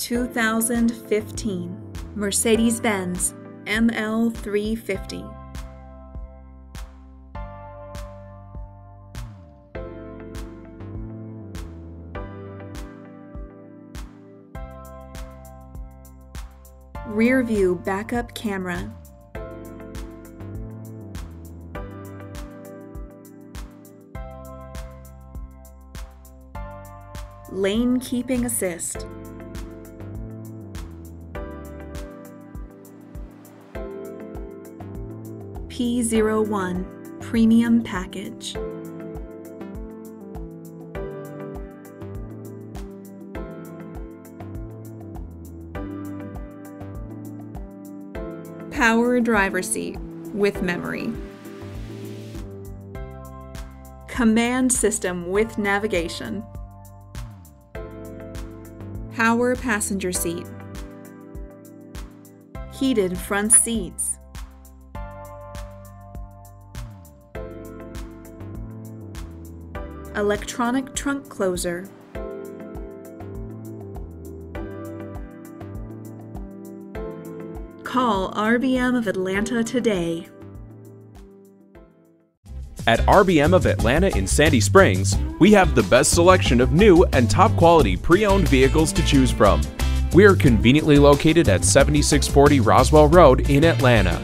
2015 Mercedes-Benz ML 350. Rear view backup camera. Lane keeping assist. P01 Premium Package. Power driver seat with memory. Command system with navigation. Power passenger seat. Heated front seats. Electronic trunk closer. Call RBM of Atlanta today. At RBM of Atlanta in Sandy Springs, we have the best selection of new and top quality pre-owned vehicles to choose from. We are conveniently located at 7640 Roswell Road in Atlanta.